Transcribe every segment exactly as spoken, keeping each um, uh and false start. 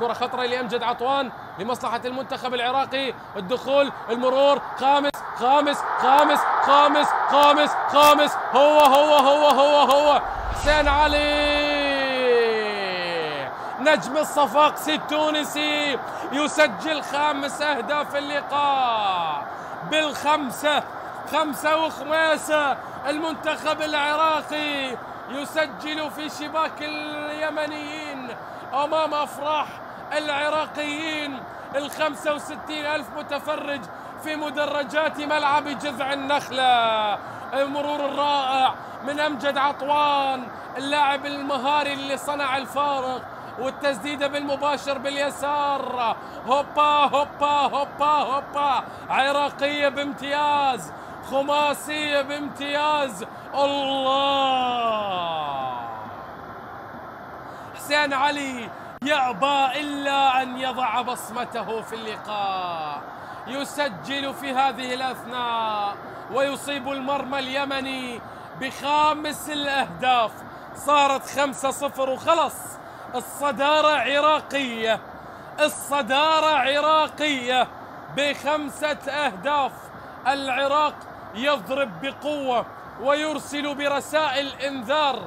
كرة خطرة لأمجد عطوان لمصلحة المنتخب العراقي. الدخول، المرور، خامس خامس خامس خامس خامس خامس. هو هو هو هو هو حسين علي نجم الصفاقسي التونسي يسجل خامس أهداف اللقاء بالخمسة خمسة وخماسة. المنتخب العراقي يسجل في شباك اليمنيين أمام أفراح العراقيين الخمسة وستين ألف متفرج في مدرجات ملعب جذع النخلة. المرور الرائع من أمجد عطوان اللاعب المهاري اللي صنع الفارق، والتسديدة بالمباشر باليسار. هوبا هوبا هوبا هوبا، عراقية بامتياز، خماسية بامتياز. الله، حسين علي يأبى إلا أن يضع بصمته في اللقاء، يسجل في هذه الأثناء ويصيب المرمى اليمني بخامس الأهداف. صارت خمسة صفر وخلص، الصدارة عراقية، الصدارة عراقية بخمسة أهداف. العراق يضرب بقوة ويرسل برسائل إنذار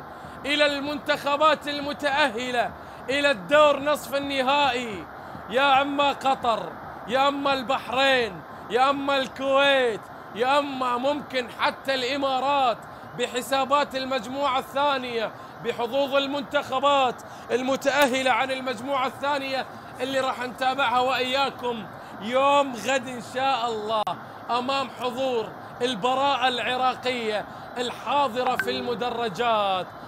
إلى المنتخبات المتأهلة إلى الدور نصف النهائي. يا أما قطر، يا أما البحرين، يا أما الكويت، يا أما ممكن حتى الإمارات بحسابات المجموعة الثانية بحظوظ المنتخبات المتأهلة عن المجموعة الثانية اللي راح نتابعها وإياكم يوم غد إن شاء الله، أمام حضور البراءة العراقية الحاضرة في المدرجات.